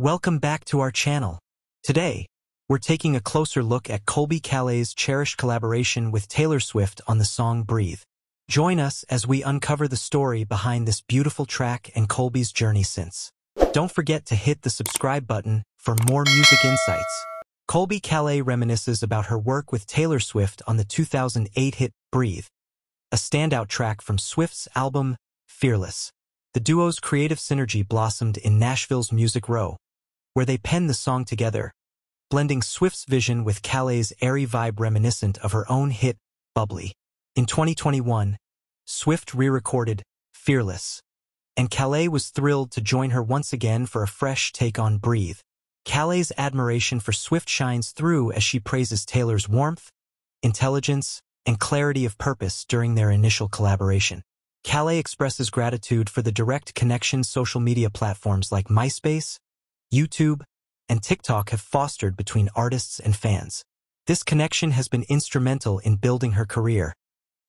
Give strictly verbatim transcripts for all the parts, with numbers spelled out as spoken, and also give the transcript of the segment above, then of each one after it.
Welcome back to our channel. Today, we're taking a closer look at Colbie Caillat's cherished collaboration with Taylor Swift on the song Breathe. Join us as we uncover the story behind this beautiful track and Colbie's journey since. Don't forget to hit the subscribe button for more music insights. Colbie Caillat reminisces about her work with Taylor Swift on the two thousand eight hit Breathe, a standout track from Swift's album Fearless. The duo's creative synergy blossomed in Nashville's Music Row, where they penned the song together, blending Swift's vision with Caillat's airy vibe reminiscent of her own hit, Bubbly. In twenty twenty-one, Swift re-recorded Fearless, and Caillat was thrilled to join her once again for a fresh take on Breathe. Caillat's admiration for Swift shines through as she praises Taylor's warmth, intelligence, and clarity of purpose during their initial collaboration. Caillat expresses gratitude for the direct connection social media platforms like MySpace, YouTube, and TikTok have fostered between artists and fans. This connection has been instrumental in building her career,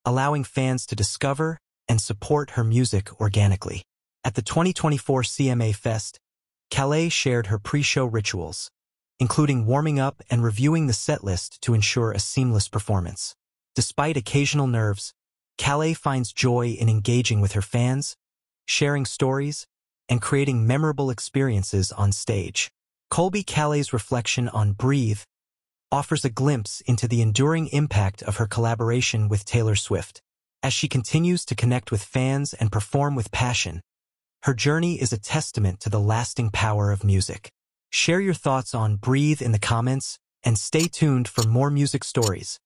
allowing fans to discover and support her music organically. At the twenty twenty-four C M A Fest, Caillat shared her pre-show rituals, including warming up and reviewing the setlist to ensure a seamless performance. Despite occasional nerves, Caillat finds joy in engaging with her fans, sharing stories, and creating memorable experiences on stage. Colbie Caillat's reflection on Breathe offers a glimpse into the enduring impact of her collaboration with Taylor Swift. As she continues to connect with fans and perform with passion, her journey is a testament to the lasting power of music. Share your thoughts on Breathe in the comments and stay tuned for more music stories.